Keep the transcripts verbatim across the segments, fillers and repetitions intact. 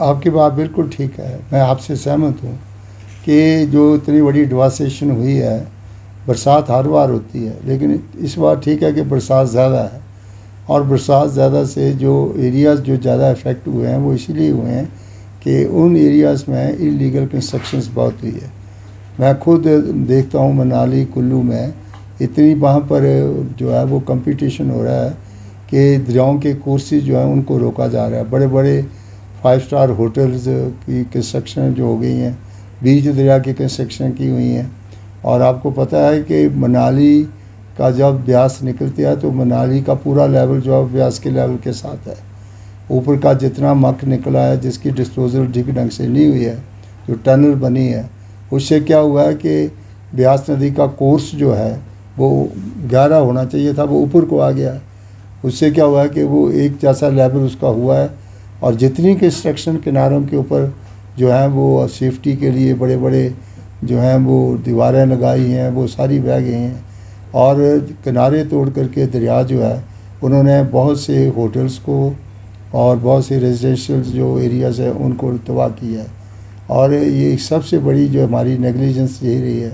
आपकी बात बिल्कुल ठीक है, मैं आपसे सहमत हूँ कि जो इतनी बड़ी एडवांसेशन हुई है, बरसात हर बार होती है, लेकिन इस बार ठीक है कि बरसात ज़्यादा है और बरसात ज़्यादा से जो एरियाज़ जो ज़्यादा इफ़ेक्ट हुए हैं वो इसीलिए हुए हैं कि उन एरियाज़ में इलीगल कंस्ट्रक्शंस बहुत हुई है। मैं खुद देखता हूँ मनाली कुल्लू में इतनी वहाँ पर जो है वो कंपटीशन हो रहा है कि दरियाओं के कोर्सेज जो हैं उनको रोका जा रहा है। बड़े बड़े फाइव स्टार होटल्स की कंस्ट्रक्शन जो हो गई हैं, बीच दरिया की कंस्ट्रक्शन की हुई हैं। और आपको पता है कि मनाली का जब ब्यास निकलती है तो मनाली का पूरा लेवल जो है ब्यास के लेवल के साथ है। ऊपर का जितना मक निकला है जिसकी डिस्पोजल ठीक ढंग से नहीं हुई है, जो टनल बनी है, उससे क्या हुआ है कि ब्यास नदी का कोर्स जो है वो गहरा होना चाहिए था, वो ऊपर को आ गया। उससे क्या हुआ है कि वो एक जैसा लेवल उसका हुआ है और जितनी कंस्ट्रक्शन किनारों के ऊपर जो है वो सेफ्टी के लिए बड़े बड़े जो हैं वो दीवारें लगाई हैं वो सारी बह गई हैं। और किनारे तोड़ करके दरिया जो है उन्होंने बहुत से होटल्स को और बहुत से रेजिडेंशियल जो एरियाज़ हैं उनको तबाह किया है। और ये सबसे बड़ी जो हमारी नेगलिजेंस यही रही है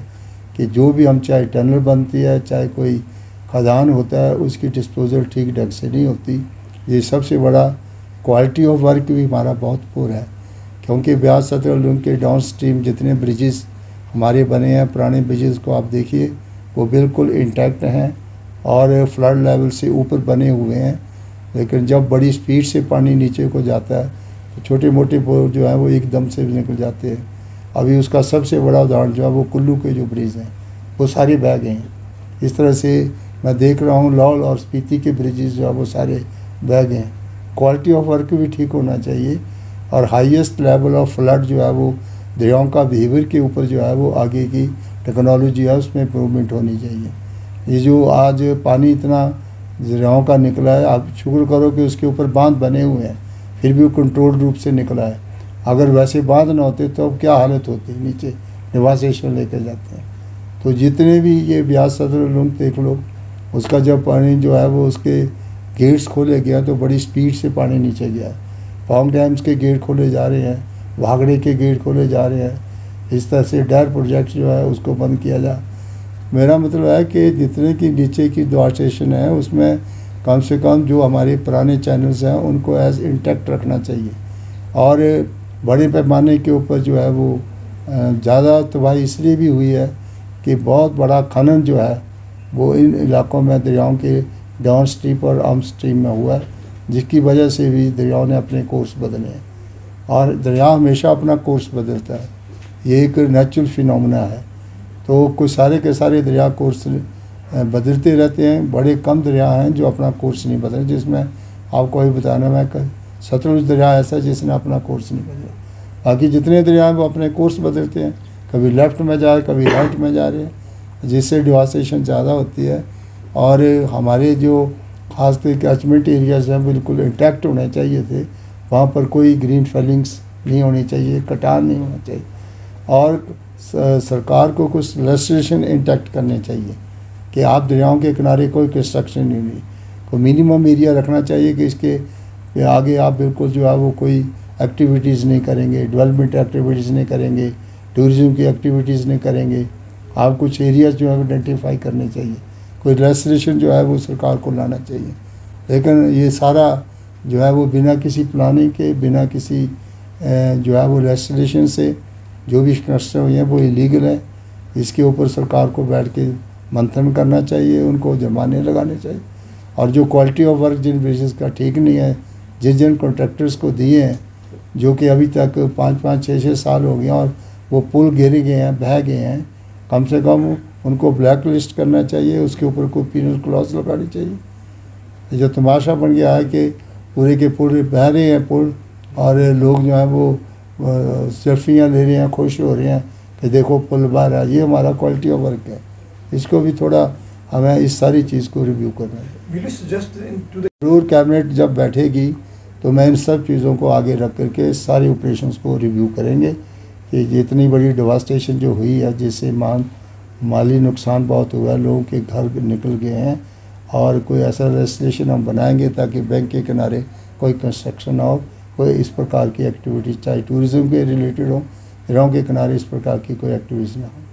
कि जो भी हम चाहे टनल बनती है चाहे कोई खदान होता है उसकी डिस्पोजल ठीक ढंग से नहीं होती। ये सबसे बड़ा क्वालिटी ऑफ वर्क भी हमारा बहुत पुअर है, क्योंकि ब्यास सतलुज के डाउन स्ट्रीम जितने ब्रिजेस हमारे बने हैं, पुराने ब्रिजेस को आप देखिए वो बिल्कुल इंटैक्ट हैं और फ्लड लेवल से ऊपर बने हुए हैं। लेकिन जब बड़ी स्पीड से पानी नीचे को जाता है तो छोटे मोटे जो हैं वो एकदम से निकल जाते हैं। अभी उसका सबसे बड़ा उदाहरण जो है वो कुल्लू के जो ब्रिज हैं वो सारे बह गए हैं। इस तरह से मैं देख रहा हूँ लाहौल और स्पीति के ब्रिजेस जो है वो सारे बह गए हैं। क्वालिटी ऑफ वर्क भी ठीक होना चाहिए और हाईएस्ट लेवल ऑफ फ्लड जो है वो दरियाओं का बिहेवियर के ऊपर जो है वो आगे की टेक्नोलॉजी है उसमें इम्प्रूवमेंट होनी चाहिए। ये जो आज पानी इतना दरियाओं का निकला है, आप शुक्र करो कि उसके ऊपर बांध बने हुए हैं, फिर भी वो कंट्रोल रूप से निकला है। अगर वैसे बांध ना होते तो अब क्या हालत होती, नीचे निवासेशन लेकर जाते हैं। तो जितने भी ये ब्यास सतलुज देख लो, उसका जब पानी जो है वो उसके गेट्स खोले गया तो बड़ी स्पीड से पानी नीचे गया। पॉन्ग डैम्स के गेट खोले जा रहे हैं, भागड़े के गेट खोले जा रहे हैं। इस तरह से डैर प्रोजेक्ट जो है उसको बंद किया जा। मेरा मतलब है कि जितने की नीचे की दो स्टेशन हैं उसमें कम से कम जो हमारे पुराने चैनल्स हैं उनको एज इंटैक्ट रखना चाहिए और बड़े पैमाने के ऊपर जो है वो ज़्यादा तबाही इसलिए भी हुई है कि बहुत बड़ा खनन जो है वो इन इलाकों में दरियाओं के डाउन स्ट्रीम और अप स्ट्रीम में हुआ है, जिसकी वजह से भी दरियाओं ने अपने कोर्स बदले हैं। और दरिया हमेशा अपना कोर्स बदलता है, ये एक नेचुरल फिनोमेना है। तो कुछ सारे के सारे दरिया कोर्स बदलते रहते हैं, बड़े कम दरिया हैं जो अपना कोर्स नहीं बदले। जिसमें आपको अभी बताना मैं कर सतलुज दरिया ऐसा है जिसने अपना कोर्स नहीं बदला। बाकी जितने दरिया हैं वो अपने कोर्स बदलते हैं, कभी लेफ़्ट में जा रहे कभी राइट में जा रहे हैं, जिससे डिवास्टेशन ज़्यादा होती है। और हमारे जो खासकर कैचमेंट एरियाज़ हैं बिल्कुल इंटैक्ट होने चाहिए थे, वहाँ पर कोई ग्रीन फेलिंग्स नहीं होनी चाहिए, कटान नहीं होना चाहिए। और सरकार को कुछ लेजिस्लेशन इंटैक्ट करने चाहिए कि आप दरियाओं के किनारे कोई कंस्ट्रक्शन नहीं हुई, कोई मिनिमम एरिया रखना चाहिए कि इसके आगे आप बिल्कुल जो है वो कोई एक्टिविटीज़ नहीं करेंगे, डेवलपमेंट एक्टिविटीज़ नहीं करेंगे, टूरिज़म की एक्टिविटीज़ नहीं करेंगे। आप कुछ एरियाज़ जो है आइडेंटिफाई करने चाहिए, कोई लेजिस्लेशन जो है वो सरकार को लाना चाहिए। लेकिन ये सारा जो है वो बिना किसी प्लानिंग के, बिना किसी जो है वो लेजिस्लेशन से जो भी कंस्ट्रक्शन हुई है वो इलीगल है। इसके ऊपर सरकार को बैठ के मंथन करना चाहिए, उनको जुर्माने लगाने चाहिए। और जो क्वालिटी ऑफ वर्क जिन ब्रिजेस का ठीक नहीं है, जिस जिन कॉन्ट्रैक्टर्स को दिए हैं जो कि अभी तक पाँच पाँच छः छः साल हो गए और वो पुल गिर गए हैं, बह गए हैं, कम से कम उनको ब्लैक लिस्ट करना चाहिए, उसके ऊपर कोई पीनल क्लॉज लगानी चाहिए। जो तमाशा बन गया है कि पूरे के पूरे बह रहे हैं पुल और लोग जो हैं वो सेल्फियाँ ले रहे हैं, खुश हो रहे हैं कि देखो पुल बह रहा है। ये हमारा क्वालिटी ऑफ वर्क है, इसको भी थोड़ा हमें इस सारी चीज़ को रिव्यू करना है। जरूर कैबिनेट जब बैठेगी तो मैं इन सब चीज़ों को आगे रख करके सारे ऑपरेशंस को रिव्यू करेंगे कि जितनी बड़ी डिवास्टेशन जो हुई है, जिससे मान माली नुकसान बहुत हुआ है, लोगों के घर निकल गए हैं, और कोई ऐसा रेजिस्ट्रेशन हम बनाएंगे ताकि बैंक के किनारे कोई कंस्ट्रक्शन ना हो, कोई इस प्रकार की एक्टिविटीज, चाहे टूरिज़्म के रिलेटेड हों, दरियाओं के किनारे इस प्रकार की कोई एक्टिविटीज़ ना हो।